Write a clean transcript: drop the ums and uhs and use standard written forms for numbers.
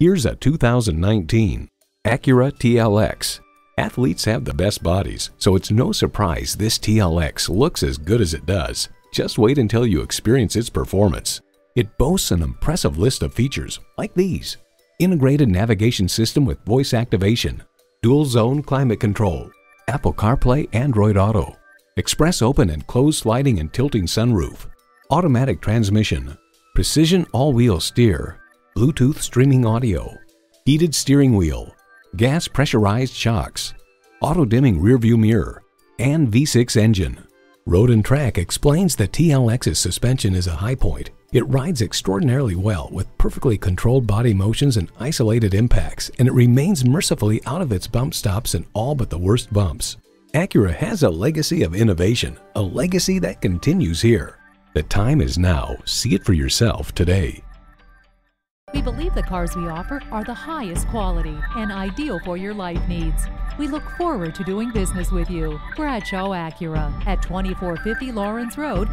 Here's a 2019 Acura TLX. Athletes have the best bodies, so it's no surprise this TLX looks as good as it does. Just wait until you experience its performance. It boasts an impressive list of features like these: integrated navigation system with voice activation, dual zone climate control, Apple CarPlay, Android Auto, express open and closed sliding and tilting sunroof, automatic transmission, precision all-wheel steer, Bluetooth streaming audio, heated steering wheel, gas pressurized shocks, auto-dimming rearview mirror, and V6 engine. Road and Track explains that TLX's suspension is a high point. It rides extraordinarily well with perfectly controlled body motions and isolated impacts, and it remains mercifully out of its bump stops and all but the worst bumps. Acura has a legacy of innovation, a legacy that continues here. The time is now. See it for yourself today. We believe the cars we offer are the highest quality and ideal for your life needs. We look forward to doing business with you. Bradshaw Acura at 2450 Lawrence Road,